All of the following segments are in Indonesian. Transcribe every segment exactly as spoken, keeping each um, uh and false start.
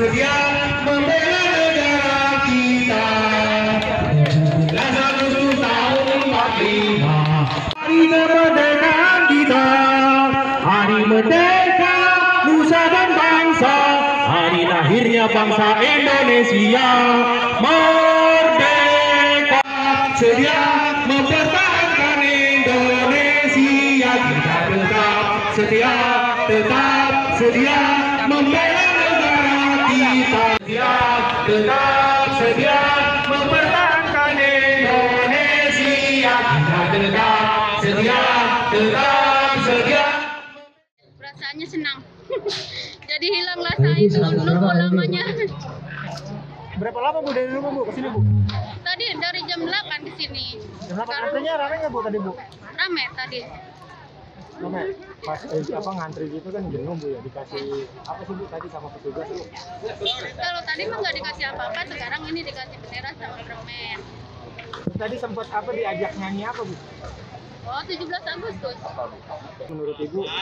bersedia membela negara kita. tujuh belas tahun empat puluh lima hari kemerdekaan kita, hari merdeka nusa dan bangsa, hari lahirnya bangsa Indonesia. Merdeka sedia mempertahankan Indonesia. Kita tetap setia, tetap sedia membela negara kita. Sedia, tetap sedia mempertahankan Indonesia. Kita tetap sedia, tetap sedia. Perasaannya senang. Jadi hilang rasa itu nunggu lamanya. Berapa lama Bu dari rumah Bu ke sini Bu? Tadi dari jam delapan ke sini. Jam delapan antrinya rame nggak Bu tadi Bu? Rame tadi. Rame. Pas eh, apa ngantri gitu kan jenuh Bu ya, dikasih apa sih Bu tadi sama petugas Bu? Kalau tadi mah nggak dikasih apa-apa, sekarang ini dikasih bendera sama permen. Tadi sempat apa diajak nyanyi apa Bu? Oh, tujuh belas Agustus. Menurut Ibu, uh,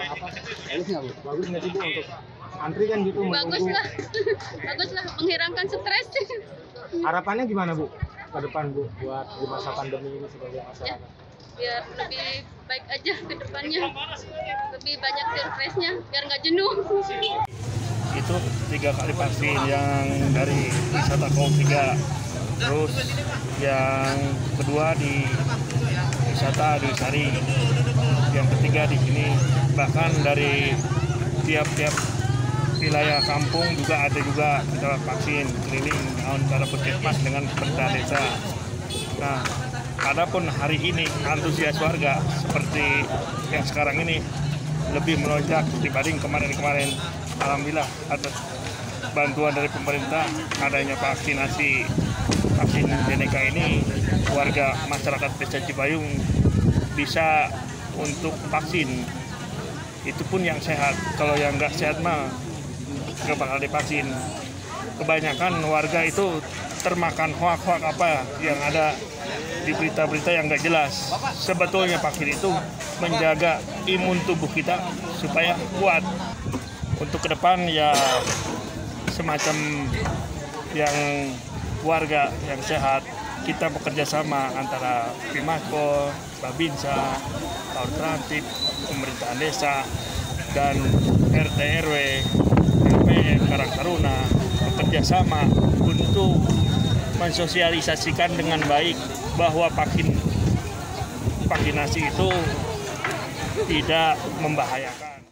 apa? Bagus nggak Bu? Bagus nggak Ibu untuk antri kan gitu? Bagus lah, bagus lah, menghilangkan stres. Harapannya gimana Bu? Ke depan Bu, buat di masa pandemi ini sebagai masyarakat? Ya, biar lebih baik aja ke depannya, lebih banyak stresnya, biar nggak jenuh. Itu tiga kali vaksin yang dari wisata Kaurtrantib, terus yang kedua di wisata di Sari, yang ketiga di sini, bahkan dari tiap-tiap wilayah kampung juga ada juga kita vaksin keliling antara puskesmas dengan pemerintah desa. Nah, adapun hari ini antusias warga seperti yang sekarang ini lebih melonjak dibanding kemarin-kemarin. Alhamdulillah atas bantuan dari pemerintah adanya vaksinasi vaksin AstraZeneca ini, warga masyarakat desa Cipayung bisa untuk vaksin. Itu pun yang sehat. Kalau yang nggak sehat mah nggak bakal divaksin. Kebanyakan warga itu termakan hoak-hoak apa yang ada di berita-berita yang nggak jelas. Sebetulnya vaksin itu menjaga imun tubuh kita supaya kuat. Untuk ke depan ya semacam yang warga yang sehat, kita bekerja sama antara Pimasko, Babinsa, Kaurtrantib, pemerintahan desa, dan R T R W, R P, Karang Taruna, bekerja sama untuk mensosialisasikan dengan baik bahwa vaksin vaksinasi itu tidak membahayakan.